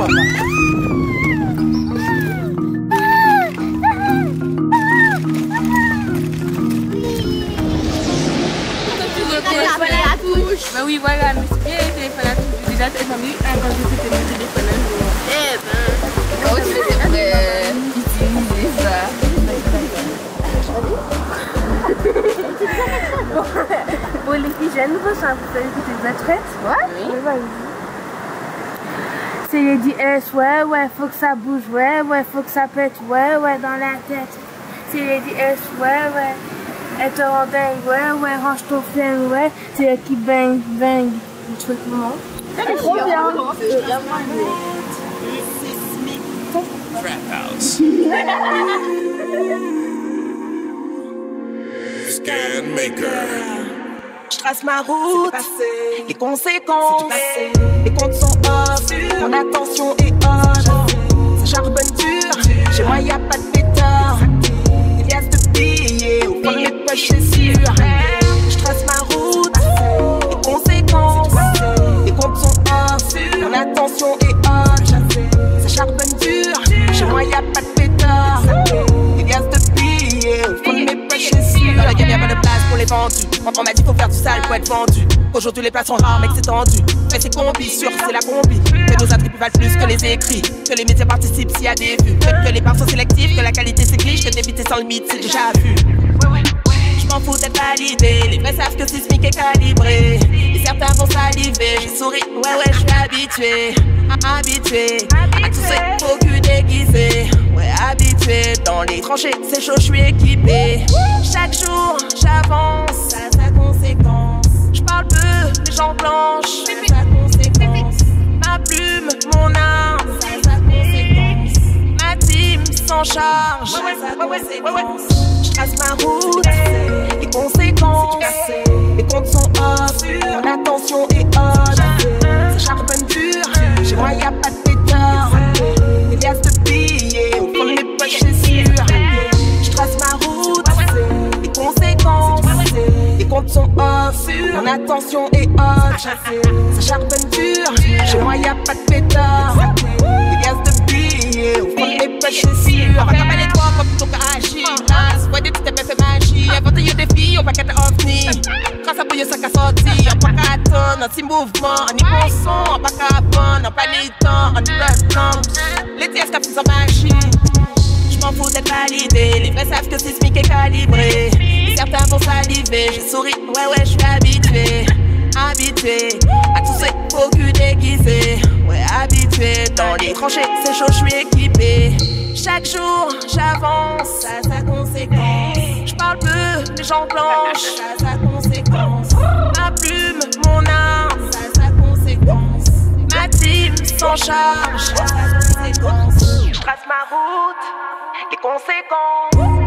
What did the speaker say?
Bah oui, voilà, mais c'est bien les téléphones à touche. Déjà, j'en ai eu un quand j'étais mon téléphone à jour. Eh ben, moi aussi, j'aimerais utiliser ça. Bon, les filles, j'ai un nouveau chant. Vous savez que vous êtes prêtes? Ouais. Oui. C'est Lady S, ouais, ouais, faut que ça bouge, ouais, ouais, faut que ça pète, ouais, ouais, dans la tête. C'est Lady S, ouais, ouais. Elle te rend dingue, ouais, ouais, range ton flingue, ouais, c'est elle qui bang, bang. Le truc, non? C'est trop bien, c'est vraiment une Traphouse. Skan Maker. Je trace ma route, les conséquences, les comptes sont off, mon attention est on. Ça charbonne dur, chez moi y'a pas de pétard. Je suis sûre, je trace ma route, les conséquences, les comptes sont insuffisants, mon attention est haute, ça charbonne dur, chez moi y'a pas de pétard, les gaz de billets, au fond de mes poches, je suis sûre. Dans la gamme y'a pas de place pour les vendus, on m'a dit faut faire du sale pour être vendu, qu'aujourd'hui les places sont rares mec c'est tendu, mais c'est combi, sûr c'est la combi, que nos attributs valent plus que les écrits, que les médias participent s'il y a des vues, que les parts sont sélectives, que la qualité c'est glitch, que d'éviter sans limite c'est déjà vu. Je m'en fous d'être validé, les vrais savent que ce SMIC est calibré. Et certains vont saliver, j'ai souri, ouais ouais, je suis habitué, habitué à tous ces faux culs déguisés. Ouais, habitué, dans les tranchées, c'est chaud, je suis équipé. Chaque jour, j'avance, à sa conséquence. Je parle peu, les gens blanches, à sa conséquence. Ma plume, mon arme, à sa conséquence. Ma team s'en charge, à sa conséquence. Je trace ma route, les conséquences, les comptes sont off, mon attention est haute, ça charbonne dur, chez moi y'a pas de pétard, les liasses de billets, au fond de mes poches c'est sûr. Je trace ma route, les conséquences, les comptes sont off, mon attention est haute, ça charbonne dur, chez moi y'a pas de pétard, les liasses de billets, au fond de mes poches c'est sûr. Notre mouvement, on y pensons, on pas carbone, on pas les temps, on y restons. Les TS captent en machine. Je m'en fous d'être validé, les vrais savent que ce SMIC est calibré. Et certains vont saliver, j'ai souri, ouais ouais, je suis habitué, habitué à tous ces faux culs déguisés. Ouais, habitué, dans les tranchées, c'est chaud, je suis équipé. Chaque jour, j'avance, à sa conséquence. Je parle peu, les gens blanches, à sa conséquence. Ma plume, mon arme, à sa conséquence. Ma team s'en charge, à sa conséquence. Je trace ma route, les conséquences.